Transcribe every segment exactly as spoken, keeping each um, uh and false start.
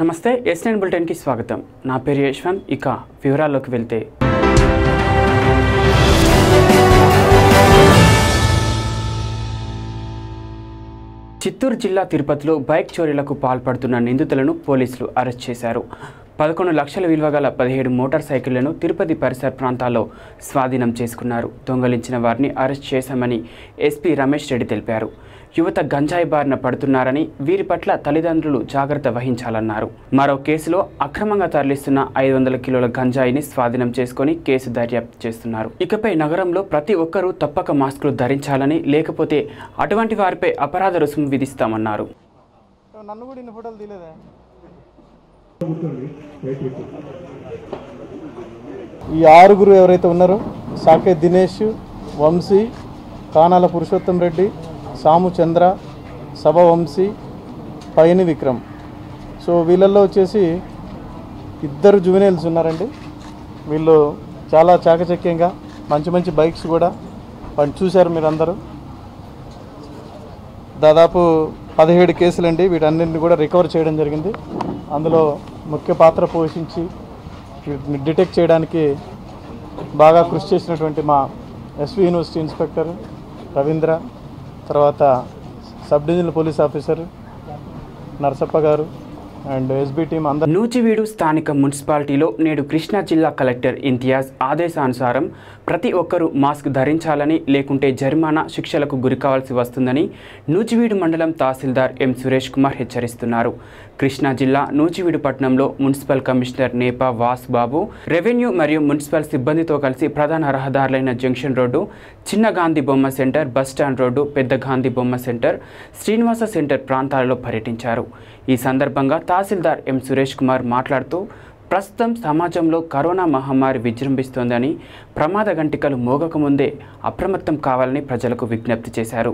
నమస్తే SN bulletin కి స్వాగతం। నా పేరు యశ్వంత్। ఇక వివరాల్లోకి వెళ్తే చిత్తూరు జిల్లా తిరుపతిలో బైక్ చోరీలకు పాల్పడుతున్న నిందితులను పోలీసులు అరెస్ట్ చేశారు। పదకొండు లక్షల విలువ గల పదిహేడు మోటార్ సైకిళ్లను తిరుపతి పరిసర ప్రాంతాల్లో స్వాధీనం చేసుకున్నారు। దొంగలించిన వారిని అరెస్ట్ చేశామని ఎస్పీ రమేష్ రెడ్డి తెలిపారు। యువత గంజాయి బారిన పడుతున్నారని వీరి పట్ల తల్లిదండ్రులు జాగ్రత్త వహించాలన్నారు। మరో కేసులో అక్రమంగా తరలిస్తున్న ఐదు వందల కిలోల గంజాయిని స్వాధీనం చేసుకుని కేసు దర్యాప్తు చేస్తున్నారు। ఇకపై నగరంలో ప్రతి ఒక్కరూ తప్పక మాస్కులు ధరించాలని, లేకపోతే అటువంటి వారిపై అపరాధ రుసుము విధిస్తామన్నారు। ఈ ఆరుగురు ఎవరైతే ఉన్నారో సాకే దినేష్, వంశీ, కానాల పురుషోత్తం రెడ్డి, సాము చంద్ర, సభ వంశీ, పైని విక్రమ్, సో వీళ్ళల్లో వచ్చేసి ఇద్దరు జువెనైల్స్ ఉన్నారండి। వీళ్ళు చాలా చాకచక్యంగా మంచి మంచి బైక్స్ కూడా వాళ్ళు చూశారు మీరు అందరూ। దాదాపు పదిహేడు కేసులండి, వీటన్నింటిని కూడా రికవర్ చేయడం జరిగింది। అందులో ముఖ్య పాత్ర పోషించి వీటిని డిటెక్ట్ చేయడానికి బాగా కృషి చేసినటువంటి మా ఎస్వి యూనివర్సిటీ ఇన్స్పెక్టర్ రవీంద్ర, తర్వాత sub divisional police officer Narasappa గారు అండ్ ఎస్బీ టీం అందరూ। నూజివీడు స్థానిక మున్సిపాలిటీలో నేడు కృష్ణా జిల్లా కలెక్టర్ ఇంతియాజ్ ఆదేశానుసారం ప్రతి ఒక్కరూ మాస్క్ ధరించాలని, లేకుంటే జరిమానా శిక్షలకు గురి కావాల్సి వస్తుందని నూజివీడు మండలం తహసీల్దార్ ఎం సురేష్ కుమార్ హెచ్చరిస్తున్నారు। కృష్ణా జిల్లా నూజివీడు పట్టణంలో municipal commissioner Nepa Vasu Babu, revenue మరియు మున్సిపల్ సిబ్బందితో కలిసి ప్రధాన రహదారులైన జంక్షన్ రోడ్డు, చిన్న గాంధీ బొమ్మ సెంటర్, బస్టాండ్ రోడ్డు, పెద్ద గాంధీ బొమ్మ సెంటర్, శ్రీనివాస సెంటర్ ప్రాంతాలలో పర్యటించారు। ఈ సందర్భంగా తహసీల్దార్ ఎం సురేష్ కుమార్ మాట్లాడుతూ ప్రస్తుతం సమాజంలో కరోనా మహమ్మారి విజృంభిస్తోందని, ప్రమాద గంటికలు మోగకముందే అప్రమత్తం కావాలని ప్రజలకు విజ్ఞప్తి చేశారు।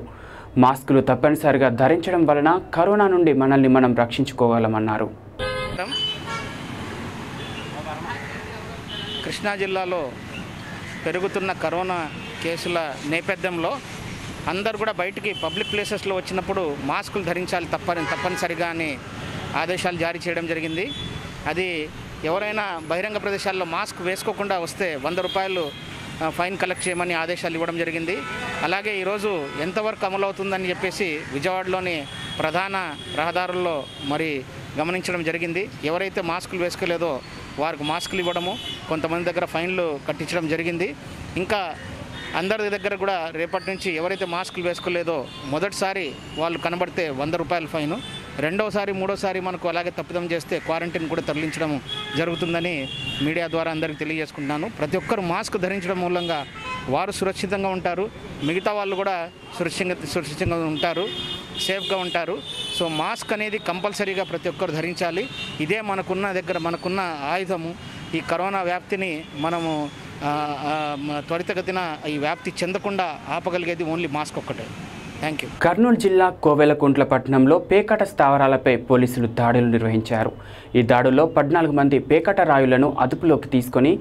మాస్కులు తప్పనిసరిగా ధరించడం వలన కరోనా నుండి మనల్ని మనం రక్షించుకోగలమన్నారు। కృష్ణా జిల్లాలో పెరుగుతున్న కరోనా కేసుల నేపథ్యంలో అందరు కూడా బయటికి పబ్లిక్ ప్లేసెస్లో వచ్చినప్పుడు మాస్కులు ధరించాలి తప్పని తప్పనిసరిగా అని ఆదేశాలు జారీ చేయడం జరిగింది। అది ఎవరైనా బహిరంగ ప్రదేశాల్లో మాస్క్ వేసుకోకుండా వస్తే వంద రూపాయలు ఫైన్ కలెక్ట్ చేయమని ఆదేశాలు ఇవ్వడం జరిగింది। అలాగే ఈరోజు ఎంతవరకు అమలు అవుతుందని చెప్పేసి విజయవాడలోని ప్రధాన రహదారుల్లో మరి గమనించడం జరిగింది। ఎవరైతే మాస్కులు వేసుకోలేదో వారికి మాస్కులు ఇవ్వడము, కొంతమంది దగ్గర ఫైన్లు కట్టించడం జరిగింది। ఇంకా అందరి దగ్గర కూడా రేపటి నుంచి ఎవరైతే మాస్కులు వేసుకోలేదో మొదటిసారి వాళ్ళు కనబడితే వంద రూపాయల ఫైను, రెండోసారి మూడోసారి మనకు అలాగే తప్పిదం చేస్తే క్వారంటైన్ కూడా తరలించడం జరుగుతుందని మీడియా ద్వారా అందరికీ తెలియజేసుకుంటున్నాను। ప్రతి ఒక్కరు మాస్క్ ధరించడం మూలంగా వారు సురక్షితంగా ఉంటారు, మిగతా వాళ్ళు కూడా సురక్షితంగా సురక్షితంగా ఉంటారు, సేఫ్గా ఉంటారు। సో మాస్క్ అనేది కంపల్సరీగా ప్రతి ఒక్కరు ధరించాలి। ఇదే మనకున్న దగ్గర మనకున్న ఆయుధము। ఈ కరోనా వ్యాప్తిని మనము త్వరితగతిన ఈ వ్యాప్తి చెందకుండా ఆపగలిగేది ఓన్లీ మాస్క్ ఒక్కటే। కర్నూలు జిల్లా కోవెలకుంట్ల పట్టణంలో పేకాట స్థావరాలపై పోలీసులు దాడులు నిర్వహించారు। ఈ దాడుల్లో పద్నాలుగు మంది పేకాట రాయులను అదుపులోకి తీసుకొని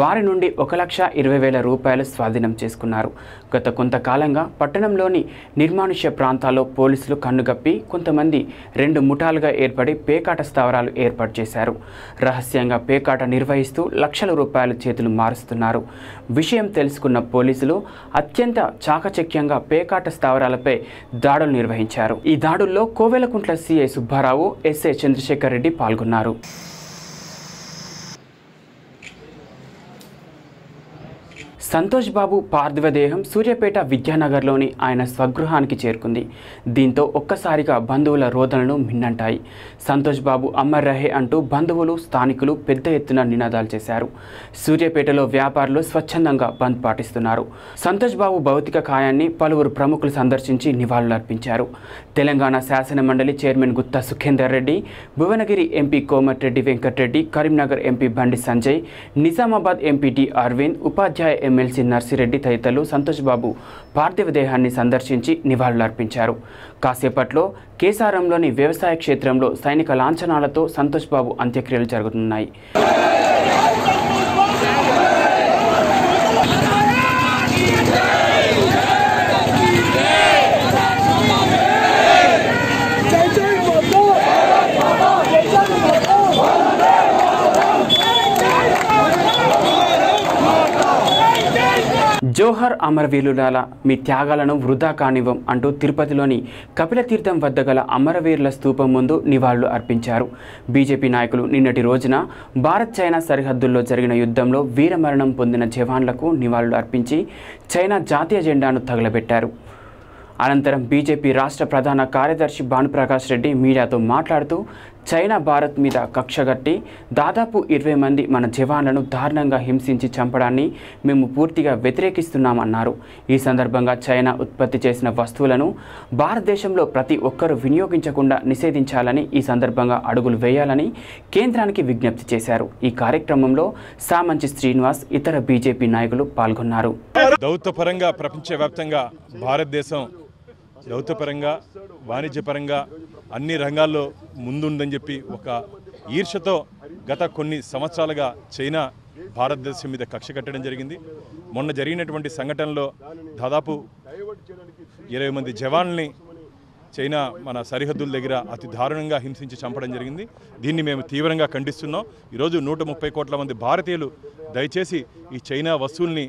వారి నుండి ఒక లక్ష ఇరవై వేల రూపాయలు స్వాధీనం చేసుకున్నారు। గత కొంతకాలంగా పట్టణంలోని నిర్మానుష్య ప్రాంతాల్లో పోలీసులు కన్నుగప్పి కొంతమంది రెండు ముఠాలుగా ఏర్పడి పేకాట స్థావరాలు ఏర్పాటు చేశారు। రహస్యంగా పేకాట నిర్వహిస్తూ లక్షల రూపాయల చేతులు మారుస్తున్నారు। విషయం తెలుసుకున్న పోలీసులు అత్యంత చాకచక్యంగా పేకాట స్థావరాలపై దాడులు నిర్వహించారు। ఈ దాడుల్లో కోవెలకుంట్ల సిఐ సుబ్బారావు, ఎస్ఐ చంద్రశేఖర్ రెడ్డి పాల్గొన్నారు। సంతోష్ బాబు పార్థివదేహం సూర్యాపేట విద్యానగర్లోని ఆయన స్వగృహానికి చేరుకుంది। దీంతో ఒక్కసారిగా బంధువుల రోదనలు మిన్నంటాయి। సంతోష్ బాబు అమర్ రహే అంటూ బంధువులు, స్థానికులు పెద్ద ఎత్తున నినాదాలు చేశారు। సూర్యాపేటలో వ్యాపారులు స్వచ్ఛందంగా బంద్ పాటిస్తున్నారు। సంతోష్ బాబు భౌతిక కాయాన్ని పలువురు ప్రముఖులు సందర్శించి నివాళులర్పించారు। తెలంగాణ శాసనమండలి chairman Gutha Sukhender Reddy, Bhuvanagiri MP Komatireddy Venkatreddy, Karimnagar MP Bandi Sanjay, Nizamabad MP T Arvind, ఉపాధ్యాయ ఎం ఎమ్మెల్సీ నర్సిరెడ్డి తదితరులు సంతోష్ బాబు పార్థివ దేహాన్ని సందర్శించి నివాళులర్పించారు। కాసేపట్లో కేసారంలోని వ్యవసాయ క్షేత్రంలో సైనిక లాంఛనాలతో సంతోష్ బాబు అంత్యక్రియలు జరుగుతున్నాయి। జోహర్ అమరవీరుల మీ త్యాగాలను వృధా కానివ్వం అంటూ తిరుపతిలోని కపిలతీర్థం వద్ద గల అమరవీరుల స్తూపం ముందు నివాళులు అర్పించారు. బీజేపీ నాయకులు నిన్నటి రోజున భారత్ చైనా సరిహద్దుల్లో జరిగిన యుద్ధంలో వీరమరణం పొందిన జవాన్లకు నివాళులు అర్పించి చైనా జాతీయ జెండాను తగలబెట్టారు. అనంతరం బీజేపీ రాష్ట్ర ప్రధాన కార్యదర్శి భానుప్రకాష్ రెడ్డి మీడియాతో మాట్లాడుతూ చైనా భారత్ మీద కక్షగట్టి దాదాపు ఇరవై మంది మన జవాన్లను దారుణంగా హింసించి చంపడాన్ని మేము పూర్తిగా వ్యతిరేకిస్తున్నామన్నారు. ఈ సందర్భంగా చైనా ఉత్పత్తి చేసిన వస్తువులను భారతదేశంలో ప్రతి ఒక్కరూ వినియోగించకుండా నిషేధించాలని, ఈ సందర్భంగా అడుగులు వేయాలని కేంద్రానికి విజ్ఞప్తి చేశారు. ఈ కార్యక్రమంలో సామంచి శ్రీనివాస్ ఇతర బీజేపీ నాయకులు పాల్గొన్నారు. దౌత్యపరంగా ప్రపంచవ్యాప్తంగా భారతదేశం దౌత్యపరంగా వాణిజ్యపరంగా అన్ని రంగాల్లో ముందుందని చెప్పి ఒక ఈర్ష్యతో గత కొన్ని సంవత్సరాలుగా చైనా భారతదేశం మీద కక్ష కట్టడం జరిగింది. మొన్న జరిగినటువంటి సంఘటనలో దాదాపు ఇరవై మంది జవాన్లని చైనా మన సరిహద్దుల దగ్గర అతి దారుణంగా హింసించి చంపడం జరిగింది. దీన్ని మేము తీవ్రంగా ఖండిస్తున్నాం. ఈరోజు నూట ముప్పై కోట్ల మంది భారతీయులు దయచేసి ఈ చైనా వస్తువుల్ని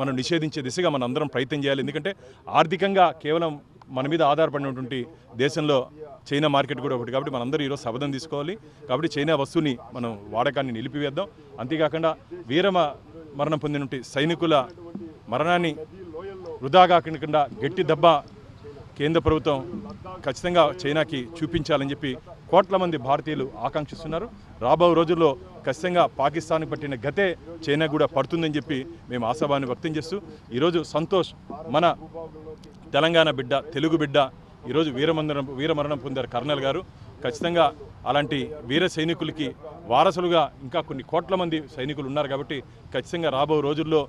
మనం నిషేధించే దిశగా మనం అందరం ప్రయత్నం చేయాలి. ఎందుకంటే ఆర్థికంగా కేవలం మన మీద ఆధారపడినటువంటి దేశంలో చైనా మార్కెట్ కూడా ఒకటి కాబట్టి మనందరూ ఈరోజు సబదం తీసుకోవాలి. కాబట్టి చైనా వస్తువుని మనం వాడకాన్ని నిలిపివేద్దాం. అంతేకాకుండా వీరమ మరణం పొందినటువంటి సైనికుల మరణాన్ని వృధా కాకుండా గట్టి దెబ్బ కేంద్ర ప్రభుత్వం ఖచ్చితంగా చైనాకి చూపించాలని చెప్పి కోట్ల మంది భారతీయులు ఆకాంక్షిస్తున్నారు. రాబో రోజుల్లో ఖచ్చితంగా పాకిస్తాన్కి పట్టిన గతే చైనా కూడా పడుతుందని చెప్పి మేము ఆశాభావాన్ని వ్యక్తం చేస్తూ ఈరోజు సంతోష్ మన తెలంగాణ బిడ్డ తెలుగు బిడ్డ ఈరోజు వీరమరణం వీరమరణం పొందారు కర్నల్ గారు. ఖచ్చితంగా అలాంటి వీర సైనికులకి వారసులుగా ఇంకా కొన్ని కోట్ల మంది సైనికులు ఉన్నారు కాబట్టి ఖచ్చితంగా రాబో రోజుల్లో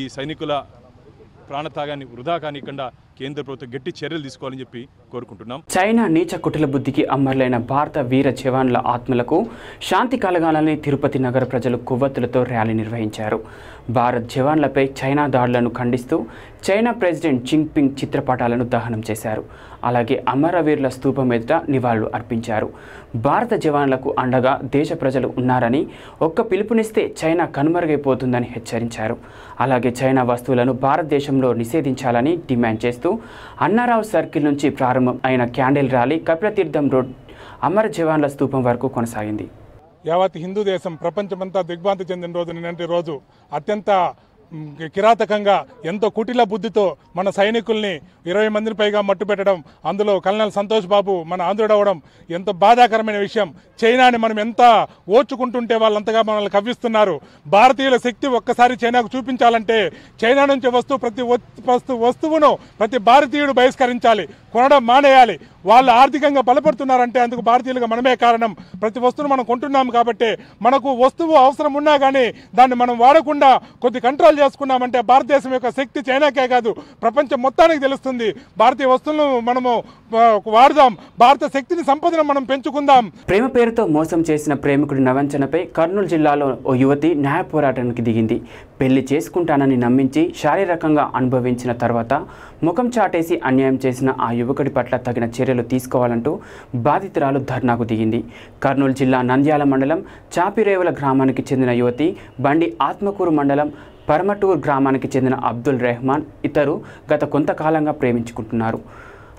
ఈ సైనికుల ప్రాణత్యాగాన్ని వృధా కానికుండా కేంద్ర ప్రభుత్వం గట్టి చర్యలు తీసుకోవాలని చెప్పి కోరుకుంటున్నాం. చైనా నీచ కుటిల బుద్ధికి అమరులైన భారత వీర జవాన్ల ఆత్మలకు శాంతి కలగాలని తిరుపతి నగర ప్రజలు కొవ్వొత్తులతో ర్యాలీ నిర్వహించారు. భారత్ జవాన్లపై చైనా దాడులను ఖండిస్తూ చైనా ప్రెసిడెంట్ జిన్పింగ్ చిత్రపటాలను దహనం చేశారు. అలాగే అమరవీరుల స్తూపం ఎదుట నివాళులు అర్పించారు. భారత జవాన్లకు అండగా దేశ ప్రజలు ఉన్నారని, ఒక్క పిలుపునిస్తే చైనా కనుమరుగైపోతుందని హెచ్చరించారు. అలాగే చైనా వస్తువులను భారతదేశంలో నిషేధించాలని డిమాండ్ చేస్తూ అన్నారావు సర్కిల్ నుంచి ప్రారంభం అయిన క్యాండిల్ ర్యాలీ కపిలతీర్థం రోడ్ అమర జవాన్ల స్తూపం వరకు కొనసాగింది. యావత్ హిందూ దేశం ప్రపంచమంతా దిగ్భ్రాంతి చెందిన రోజు నిన్నటి రోజు అత్యంత కిరాతకంగా ఎంతో కుటిల బుద్ధితో మన సైనికుల్ని ఇరవై మందిని పైగా మట్టుపెట్టడం, అందులో కల్నల్ సంతోష్ బాబు మన ఆంధ్రుడవడం ఎంతో బాధాకరమైన విషయం. చైనాని మనం ఎంత ఓర్చుకుంటుంటే వాళ్ళంతగా మనల్ని కవ్విస్తున్నారు. భారతీయుల శక్తి ఒక్కసారి చైనాకు చూపించాలంటే చైనా నుంచి వస్తువు ప్రతి వస్తువును ప్రతి భారతీయుడు బహిష్కరించాలి, కొనడం మానేయాలి. వాళ్ళు ఆర్థికంగా బలపడుతున్నారంటే అందుకు భారతీయులుగా మనమే కారణం. ప్రతి వస్తువును మనం కొంటున్నాము కాబట్టి మనకు వస్తువు అవసరం ఉన్నా కానీ దాన్ని మనం వాడకుండా కొద్ది కంట్రోల్ చేసుకున్నామంటే భారతదేశం యొక్క శక్తి చైనాకే కాదు ప్రపంచం మొత్తానికి తెలుస్తుంది. భారతీయ వస్తువులను మనము వాడదాం, భారత శక్తిని సంపదను మనం పెంచుకుందాం. ప్రేమ పేరుతో మోసం చేసిన ప్రేమికుడి నవంచనపై కర్నూలు జిల్లాలో ఓ యువతి న్యాయ పోరాటానికి దిగింది. పెళ్లి చేసుకుంటానని నమ్మించి శారీరకంగా అనుభవించిన తర్వాత ముఖం చాటేసి అన్యాయం చేసిన ఆ యువకుడి పట్ల తగిన చర్యలు తీసుకోవాలంటూ బాధితురాలు ధర్నాకు దిగింది. కర్నూలు జిల్లా నంద్యాల మండలం చాపిరేవుల గ్రామానికి చెందిన యువతి బండి ఆత్మకూరు మండలం పరమటూర్ గ్రామానికి చెందిన అబ్దుల్ రెహమాన్ ఇతరు గత కొంతకాలంగా ప్రేమించుకుంటున్నారు.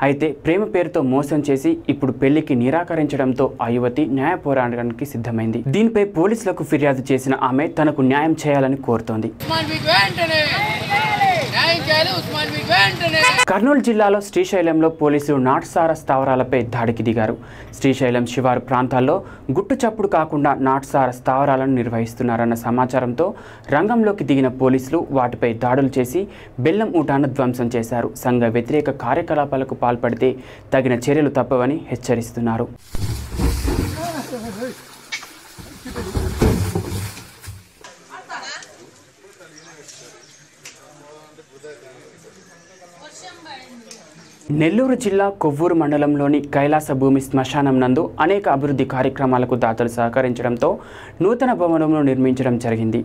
అయితే ప్రేమ పేరుతో మోసం చేసి ఇప్పుడు పెళ్లికి నిరాకరించడంతో ఆ యువతి న్యాయ పోరాటానికి సిద్ధమైంది. దీనిపై పోలీసులకు ఫిర్యాదు చేసిన ఆమె తనకు న్యాయం చేయాలని కోరుతోంది. కర్నూలు జిల్లాలో శ్రీశైలంలో పోలీసులు నాటుసారా స్థావరాలపై దాడికి దిగారు. శ్రీశైలం శివారు ప్రాంతాల్లో గుట్టు చప్పుడు కాకుండా నాటుసారా స్థావరాలను నిర్వహిస్తున్నారన్న సమాచారంతో రంగంలోకి దిగిన పోలీసులు వాటిపై దాడులు చేసి బెల్లం ఊటాను ధ్వంసం చేశారు. సంఘ వ్యతిరేక కార్యకలాపాలకు పాల్పడితే తగిన చర్యలు తప్పవని హెచ్చరిస్తున్నారు. నెల్లూరు జిల్లా కొవ్వూరు మండలంలోని కైలాస భూమి శ్మశానం నందు అనేక అభివృద్ధి కార్యక్రమాలకు దాతలు సహకరించడంతో నూతన భవనంను నిర్మించడం జరిగింది.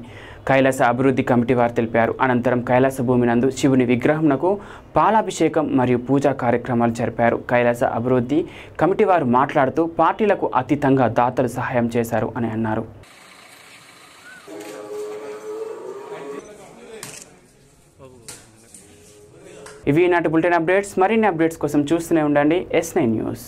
కైలాస అభివృద్ధి కమిటీ వారు తెలిపారు. అనంతరం కైలాస భూమి నందు శివుని విగ్రహంకు పాలాభిషేకం మరియు పూజా కార్యక్రమాలు జరిపారు. కైలాస అభివృద్ధి కమిటీ వారు మాట్లాడుతూ పార్టీలకు అతీతంగా దాతలు సహాయం చేశారు అని అన్నారు. ఇవి నాటి బులెటిన్ అప్డేట్స్. మరిన్ని అప్డేట్స్ కోసం చూస్తూనే ఉండండి ఎస్ నైన్ న్యూస్.